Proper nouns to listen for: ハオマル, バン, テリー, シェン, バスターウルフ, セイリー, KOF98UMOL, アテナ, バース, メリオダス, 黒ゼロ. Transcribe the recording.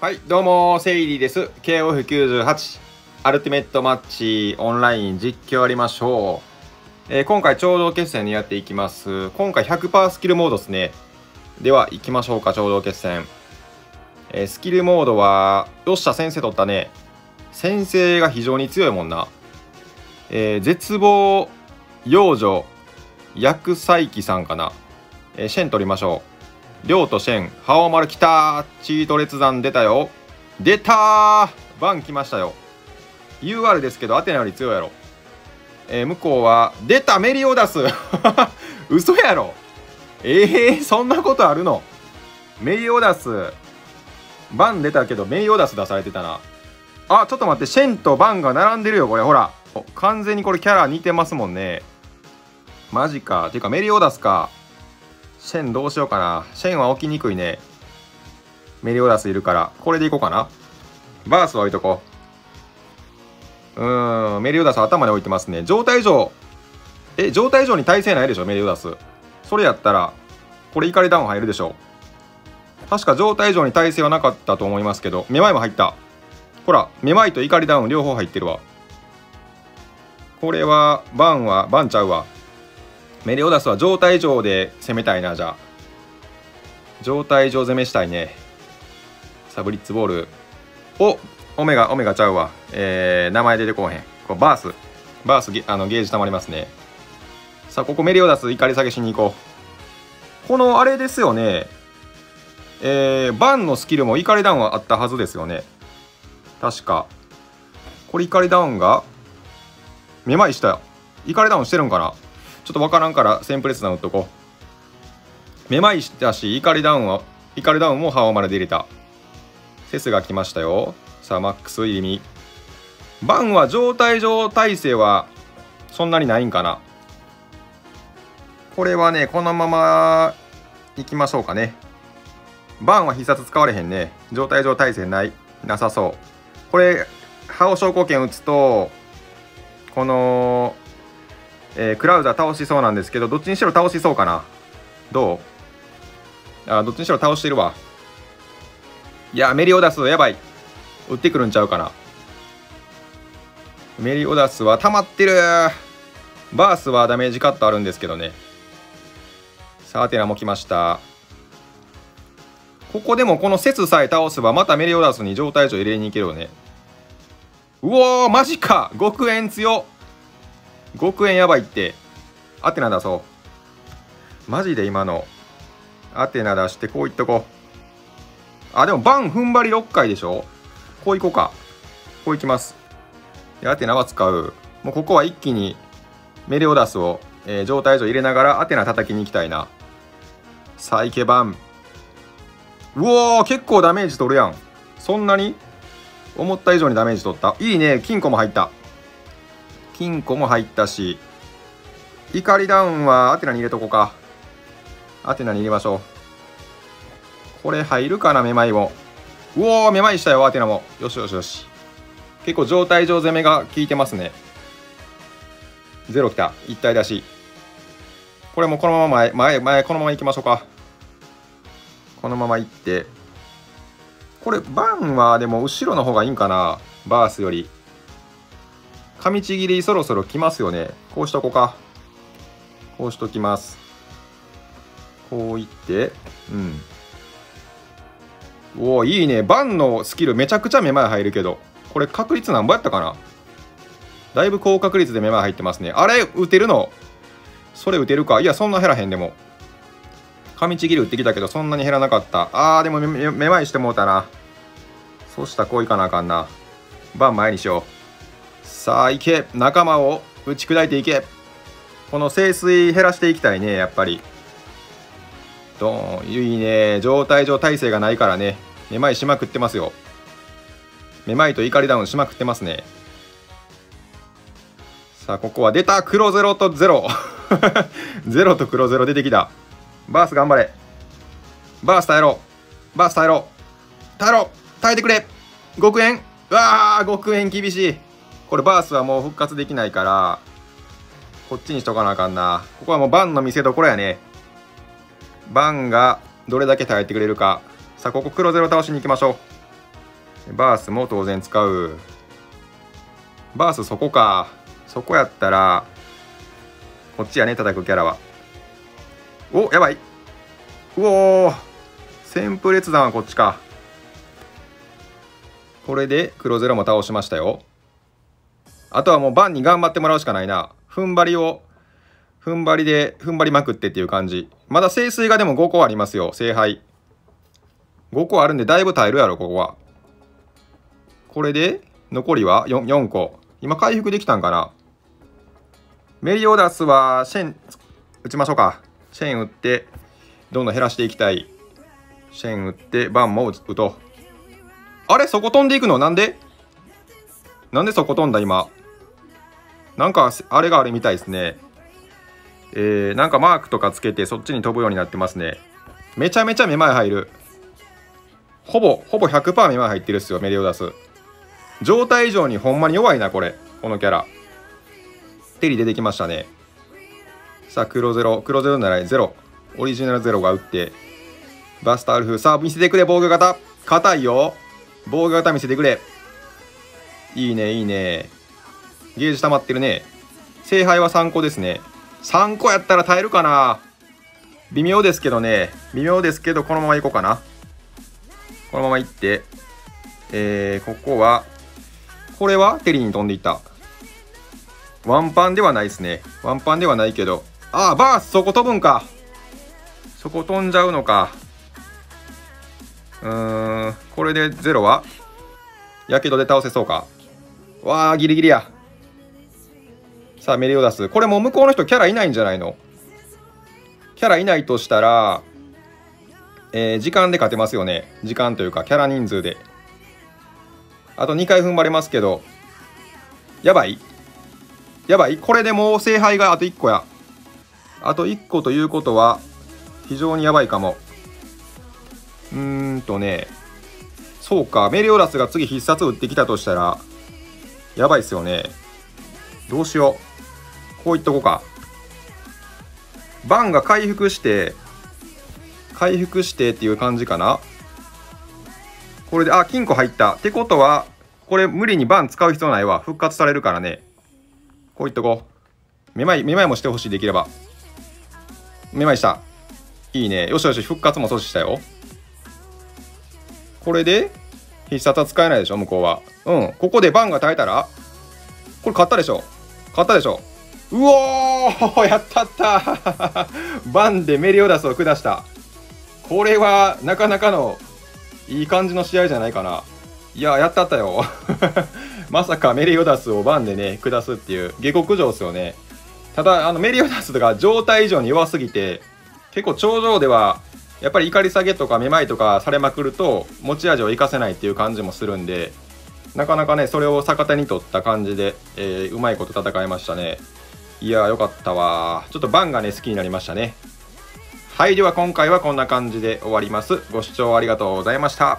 はい、どうも、セイリーです。KOF98 アルティメットマッチオンライン実況やりましょう。今回、頂上決戦にやっていきます。今回 100% スキルモードですね。では、行きましょうか、頂上決戦。スキルモードは、よっしゃ、先生取ったね。先生が非常に強いもんな。絶望、幼女、薬剤機さんかな。シェン取りましょう。りょうとシェン、ハオマルきたー、チート列山出たよ、出たー、バン来ましたよ。 UR ですけどアテナより強いやろ。向こうは出たメリオダス嘘やろ。そんなことあるの。メリオダスバン出たけどメリオダス出されてたなあ。ちょっと待って、シェンとバンが並んでるよこれ。ほら完全にこれキャラ似てますもんね。マジか。てかメリオダスか。シェンどうしようかな。シェンは置きにくいね。メリオダスいるから、これでいこうかな。バースは置いとこう。メリオダス頭に置いてますね。状態異常。状態異常に耐性ないでしょ、メリオダス。それやったら、これ怒りダウン入るでしょ。確か状態異常に耐性はなかったと思いますけど、めまいも入った。ほら、めまいと怒りダウン両方入ってるわ。これは、バンちゃうわ。メリオダスは状態異常で攻めたいな。じゃあ状態異常攻めしたいね。サブリッツボール、オメガちゃうわ。名前出てこうへん。こうバースゲージたまりますね。さあここメリオダス怒り下げしに行こう。このあれですよね、バンのスキルも怒りダウンはあったはずですよね確か。これ怒りダウンがめまいしたよ。怒りダウンしてるんかな、ちょっとわからんからセンプレスダウン打っとこう。めまいしたし、怒りダウンもハオマルで入れた。セスが来ましたよ。さあマックス入り身。バンは状態上耐性はそんなにないんかな。これはねこのままいきましょうかね。バンは必殺使われへんね。状態上耐性なさそう。これハオ昇降拳打つとこのクラウザ倒しそうなんですけど、どっちにしろ倒しそうかな。どう？どっちにしろ倒してるわ。いやメリオダスやばい、打ってくるんちゃうかな。メリオダスは溜まってる。バースはダメージカットあるんですけどね。さあアテナも来ました。ここでもこのセスさえ倒せばまたメリオダスに状態上入れに行けるよね。うおーマジか。極円強っ、極円やばいって。アテナ出そう。マジで今のアテナ出してこういっとこう。でもバン踏ん張り6回でしょ。こういこうか。こういきます。でアテナは使う。もうここは一気にメリオダスを、状態上入れながらアテナ叩きに行きたいな。さあいけバン。うおー結構ダメージ取るやん。そんなに思った以上にダメージ取った。いいね。金庫も入った。金庫も入ったし、怒りダウンはアテナに入れとこうか。アテナに入れましょう。これ入るかな、めまいも。うおー、めまいしたよ、アテナも。よしよしよし。結構状態上攻めが効いてますね。ゼロきた。一体出し。これもこのまま前、このままいきましょうか。このままいって。これ、バンはでも後ろの方がいいんかな、バースより。噛みちぎりそろそろ来ますよね。こうしとこうか。こうしときます。こういって、おおいいね。バンのスキルめちゃくちゃめまい入るけど、これ確率何倍やったかな。だいぶ高確率でめまい入ってますね。あれ打てるの、それ打てるか。いやそんな減らへん。でも噛みちぎり打ってきたけどそんなに減らなかった。でもめまいしてもうたな。そうしたらこういかなあかんな。バン前にしよう。さあいけ、仲間を打ち砕いていけ。この清水減らしていきたいねやっぱり。ドーン、いいね。状態上耐性がないからね。めまいしまくってますよ。めまいと怒りダウンしまくってますね。さあここは出た、黒ゼロとゼロゼロと黒ゼロ出てきた。バース頑張れ。バース耐えろ。バース耐えろ。耐えろ、耐えてくれ。極円、うわー極円厳しい。これバースはもう復活できないからこっちにしとかなあかんな。ここはもうバンの見せどころやね。バンがどれだけ耐えてくれるか。さあここ黒ゼロ倒しに行きましょう。バースも当然使う。バースそこか。そこやったらこっちやね、叩くキャラは。お、やばい。うおー、旋風裂弾はこっちか。これで黒ゼロも倒しましたよ。あとはもうバンに頑張ってもらうしかないな。踏ん張りまくってっていう感じ。まだ聖水がでも5個ありますよ。聖杯5個あるんでだいぶ耐えるやろここは。これで残りは 4個。今回復できたんかな。メリオダスはシェン打ちましょうか。シェン打ってどんどん減らしていきたい。シェン打ってバンも打とう。あれ、そこ飛んでいくのなんで、なんでそこ飛んだ今。なんかあれがあるみたいですね。なんかマークとかつけてそっちに飛ぶようになってますね。めちゃめちゃめまい入る。ほぼ 100% めまい入ってるっすよ、メリオダス。状態以上にほんまに弱いな、このキャラ。テリ出てきましたね。さあ、黒ゼロ。黒ゼロならゼロ。オリジナルゼロが打って。バスターウルフ。さあ、見せてくれ、防御型。硬いよ。防御型見せてくれ。いいね、いいね。ゲージ溜まってるね。聖杯は3個ですね。3個やったら耐えるかな。微妙ですけどね。微妙ですけど、このままいこうかな。このままいって。ここは、これはテリーに飛んでいった。ワンパンではないですね。ワンパンではないけど。ああ、バース、そこ飛ぶんか。そこ飛んじゃうのか。これでゼロはやけどで倒せそうか。わあ、ギリギリや。さあ、メリオダス。これもう向こうの人キャラいないんじゃないの。キャラいないとしたら、時間で勝てますよね。時間というか、キャラ人数で。あと2回踏ん張れますけど。やばいやばい。これでもう聖杯があと1個や。あと1個ということは、非常にやばいかも。そうか、メリオダスが次必殺打ってきたとしたら、やばいっすよね。どうしよう。こういっとこうか。バンが回復してっていう感じかな。これで、あ、金庫入った。ってことは、これ無理にバン使う必要ないわ。復活されるからね。こういっとこう。めまいもしてほしい、できれば。めまいした。いいね。よしよし、復活も阻止したよ。これで必殺は使えないでしょ、向こうは。うん、ここでバンが耐えたら、これ勝ったでしょ、勝ったでしょ。うおー、やったったバンでメリオダスを下した。これはなかなかのいい感じの試合じゃないかな。いや、やったったよまさかメリオダスをバンでね、下すっていう下克上ですよね。ただメリオダスが状態以上に弱すぎて、結構頂上ではやっぱり怒り下げとかめまいとかされまくると持ち味を生かせないっていう感じもするんで、なかなかね、それを逆手に取った感じで、うまいこと戦いましたね。いやー、よかったわー。ちょっとバンがね、好きになりましたね。はい、では今回はこんな感じで終わります。ご視聴ありがとうございました。